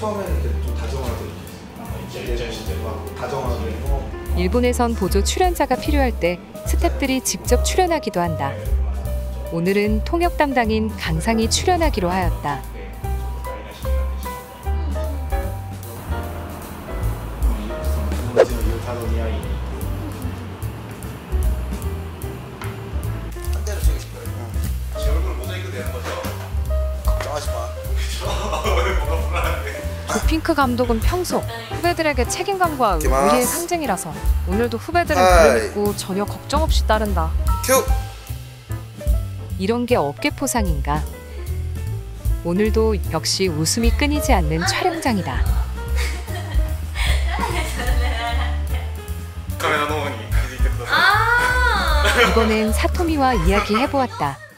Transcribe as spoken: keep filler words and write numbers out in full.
처음에는 이렇게 좀 다정하게 이렇게 다정하게 일본에선 보조 출연자가 필요할 때 스태프들이 직접 출연하기도 한다. 오늘은 통역 담당인 강상이 출연하기로 하였다. 핑크 감독은 평소 후배들에게 책임감과 의리의 상징이라서 오늘도 후배들은 그를 믿고 전혀 걱정 없이 따른다. 이런 게 업계 포상인가? 오늘도 역시 웃음이 끊이지 않는 촬영장이다. 이번엔 사토미와 이야기해보았다.